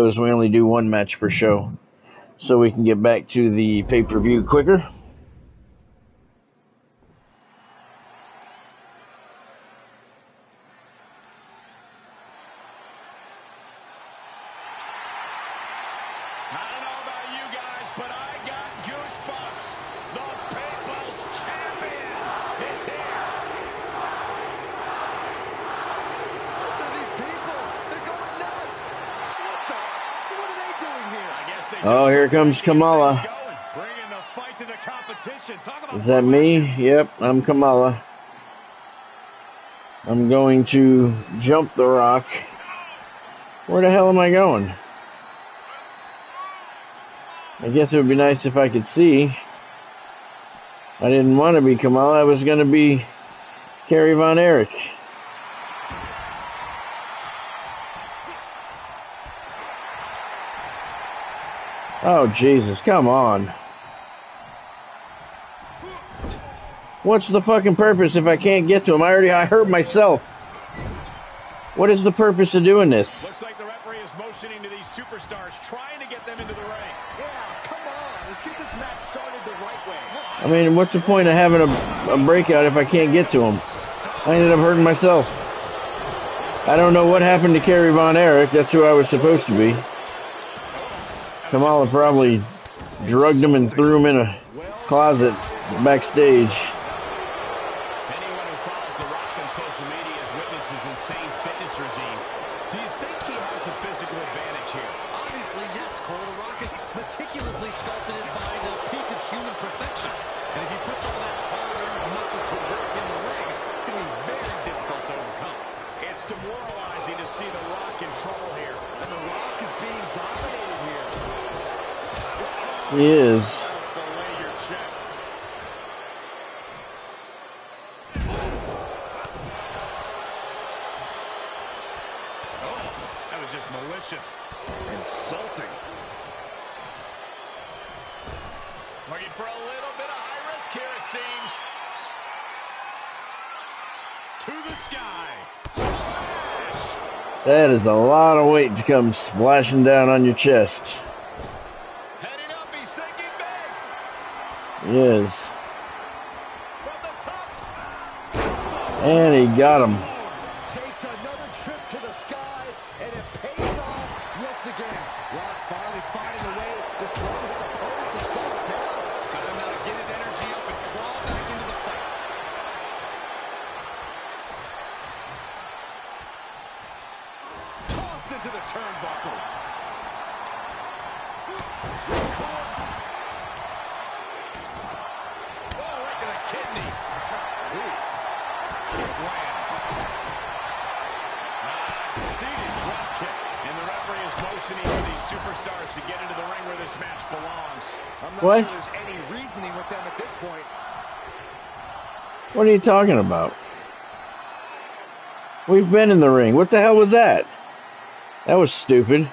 is we only do one match per show, so we can get back to the pay-per-view quicker. Oh, here comes Kamala. Is that me? Yep, I'm Kamala. I'm going to jump The Rock. Where the hell am I going? I guess it would be nice if I could see. I didn't want to be Kamala. I was going to be Kerry Von Erich. Oh, Jesus, come on. What's the fucking purpose if I can't get to him? I hurt myself. What is the purpose of doing this? Looks like the referee is motioning to these superstars, trying to get them into the ring. Yeah, come on. Let's get this match started the right way. I mean, what's the point of having a breakout if I can't get to him? I ended up hurting myself. I don't know what happened to Kerry Von Erich. That's who I was supposed to be. Kamala probably drugged him and threw him in a closet backstage. Anyone who follows The Rock on social media has witnessed his insane fitness regime. Do you think he has the physical advantage here? Obviously, yes, Cole. The Rock has meticulously sculpted his body to the peak of human perfection. And if he puts all that hard-earned muscle to work in the ring, it's going to be very difficult to overcome. It's demoralizing to see The Rock in trouble here. And The Rock is being dominated. He is. That was just malicious. Insulting. Looking for a little bit of high risk here, it seems. To the sky. Splash. That is a lot of weight to come splashing down on your chest. Yes. And he got him. Takes another trip to the skies, and it pays off once again. Rock finally finding a way to slow his opponent's assault down. Time now to get his energy up and claw back into the fight. Tossed into the turnbuckle. Superstars to get into the ring where this match belongs. I'm not sure there's any reasoning with them at this point. What are you talking about? We've been in the ring. What the hell was that? That was stupid.